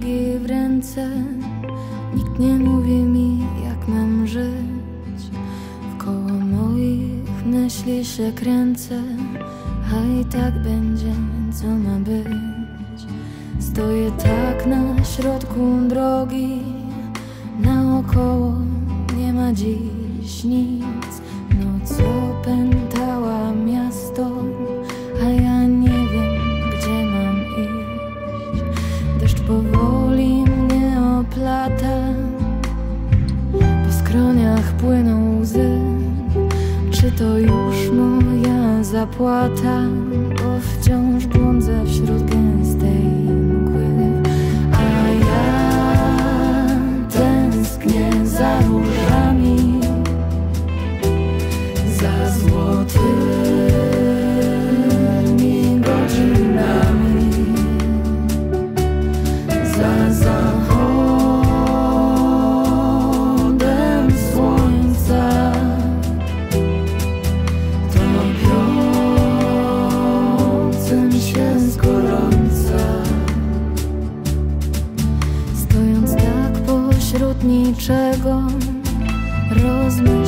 nogi w ręce. Nikt nie mówi mi, jak mam żyć. Wkoło moich myśli się kręcę, a i tak będzie, co ma być. Stoję tak na środku drogi, naokoło nie ma dziś nic. Noc opętała miasto, a ja nie wiem, gdzie mam iść. Deszcz powoli mnie oplata, po skroniach płyną łzy. Czy to już moja zapłata? Bo wciąż błądzę wśród gęstej mgły. A ja tęsknię za różami, za złotymi godzinami, za zachodem słońca. Topiącym się z gorąca. Stojąc tak pośród niczego, rozmawiam.